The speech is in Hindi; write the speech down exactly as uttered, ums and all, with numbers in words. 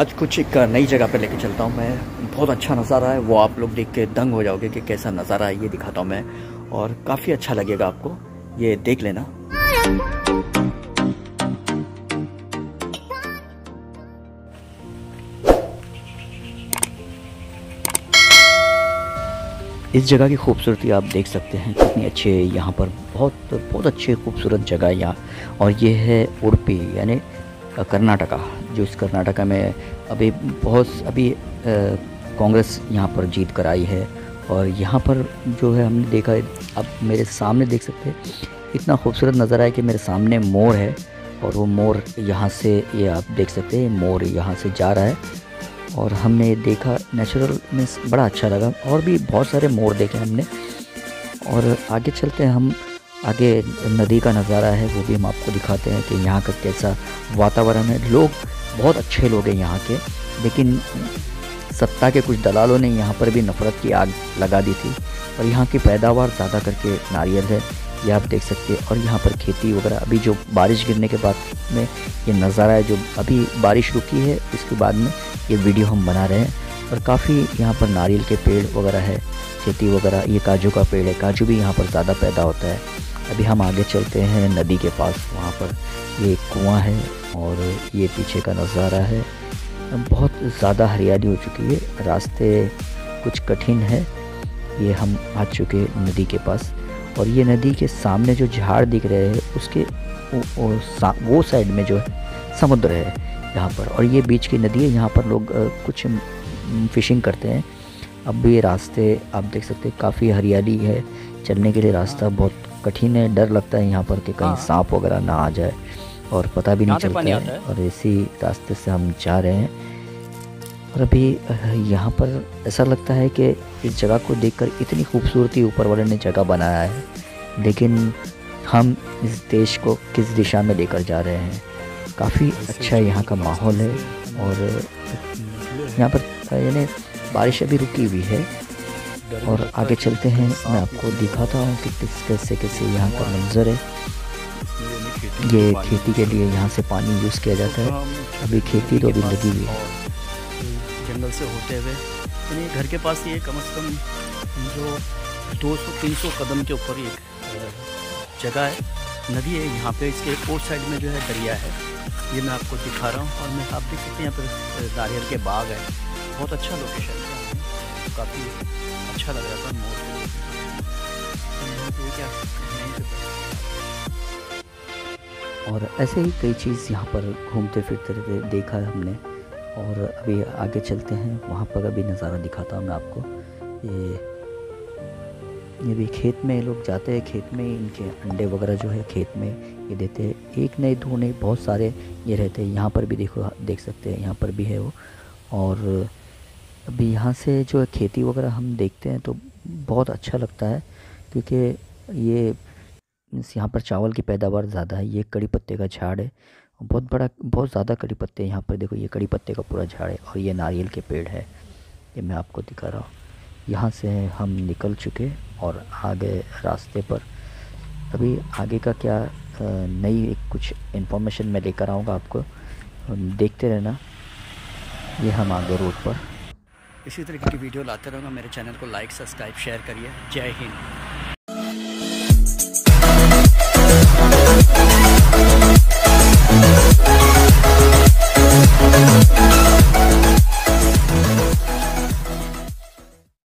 आज कुछ एक नई जगह पे लेके चलता हूँ मैं। बहुत अच्छा नज़ारा है, वो आप लोग देख के दंग हो जाओगे कि कैसा नज़ारा है, ये दिखाता हूँ मैं और काफ़ी अच्छा लगेगा आपको, ये देख लेना। इस जगह की खूबसूरती आप देख सकते हैं कितनी अच्छी है। यहाँ पर बहुत बहुत अच्छी खूबसूरत जगह है यहाँ। और ये है उडुपी यानी कर्नाटका, जो इस कर्नाटका में अभी बहुत अभी कांग्रेस यहाँ पर जीत कर आई है। और यहाँ पर जो है हमने देखा, अब मेरे सामने देख सकते हैं इतना खूबसूरत नज़ारा है कि मेरे सामने मोर है और वो मोर यहाँ से, ये आप देख सकते हैं मोर यहाँ से जा रहा है। और हमने देखा नेचुरल में बड़ा अच्छा लगा, और भी बहुत सारे मोर देखे हमने। और आगे चलते हैं हम, आगे नदी का नज़ारा है वो भी हम आपको दिखाते हैं कि यहाँ का कैसा वातावरण है। लोग बहुत अच्छे लोग हैं यहाँ के, लेकिन सत्ता के कुछ दलालों ने यहाँ पर भी नफ़रत की आग लगा दी थी। और यहाँ की पैदावार ज़्यादा करके नारियल है, ये आप देख सकते हैं। और यहाँ पर खेती वगैरह, अभी जो बारिश गिरने के बाद में ये नज़ारा है, जो अभी बारिश रुकी है इसके बाद में ये वीडियो हम बना रहे हैं। और काफ़ी यहाँ पर नारियल के पेड़ वगैरह है, खेती वगैरह। ये काजू का पेड़ है, काजू भी यहाँ पर ज़्यादा पैदा होता है। अभी हम आगे चलते हैं नदी के पास, वहाँ पर ये कुआं है और ये पीछे का नज़ारा है। बहुत ज़्यादा हरियाली हो चुकी है, रास्ते कुछ कठिन है। ये हम आ चुके नदी के पास, और ये नदी के सामने जो झाड़ दिख रहे हैं उसके वो, वो साइड में जो है समुद्र है यहाँ पर। और ये बीच की नदी है, यहाँ पर लोग कुछ फिशिंग करते हैं। अब ये रास्ते आप देख सकते हैं, काफ़ी हरियाली है, चलने के लिए रास्ता बहुत कठिन है। डर लगता है यहाँ पर कि कहीं सांप वगैरह ना आ जाए, और पता भी नहीं चलता है, है। और इसी रास्ते से हम जा रहे हैं। और अभी यहाँ पर ऐसा लगता है कि इस जगह को देखकर इतनी खूबसूरती ऊपर वाले ने जगह बनाया है, लेकिन हम इस देश को किस दिशा में लेकर जा रहे हैं। काफ़ी अच्छा यहाँ का माहौल है। और यहाँ पर यानी बारिश अभी रुकी हुई है। और आगे चलते हैं, मैं आपको दिखाता हूँ कि किस कैसे कैसे यहाँ का मंजर है। ये खेती के लिए यहाँ से पानी यूज़ किया जाता है। अभी खेती तो अभी लगी हुई है। जंगल से होते हुए यानी घर के पास ये कम से कम जो दो सौ तीन सौ कदम के ऊपर एक जगह है, नदी है। यहाँ पे इसके एक और साइड में जो है दरिया है, ये मैं आपको दिखा रहा हूँ। और मैं आप देख सकते हैं यहाँ पर नारियल के बाग है, बहुत अच्छा लोकेशन है, काफ़ी अच्छा लग रहा था। और ऐसे ही कई चीज़ यहाँ पर घूमते फिरते रहते देखा हमने। और अभी आगे चलते हैं, वहाँ पर अभी नज़ारा दिखाता हूँ मैं आपको। ये ये भी खेत में लोग जाते हैं, खेत में इनके अंडे वगैरह जो है खेत में ये देते हैं। एक नहीं दो नहीं, बहुत सारे ये रहते हैं। यहाँ पर भी देखो, देख सकते हैं यहाँ पर भी है वो। और अभी यहाँ से जो है खेती वगैरह हम देखते हैं तो बहुत अच्छा लगता है, क्योंकि ये यहाँ पर चावल की पैदावार ज़्यादा है। ये कड़ी पत्ते का झाड़ है, बहुत बड़ा, बहुत ज़्यादा कड़ी पत्ते यहाँ पर। देखो ये कड़ी पत्ते का पूरा झाड़ है, और ये नारियल के पेड़ है, ये मैं आपको दिखा रहा हूँ। यहाँ से हम निकल चुके और आगे रास्ते पर अभी आगे का क्या नई कुछ इन्फॉर्मेशन मैं लेकर आऊँगा आपको, देखते रहना। ये हम आगे रोड पर इसी तरीके की वीडियो लाते रहूँगा। मेरे चैनल को लाइक सब्सक्राइब शेयर करिए। जय हिंद।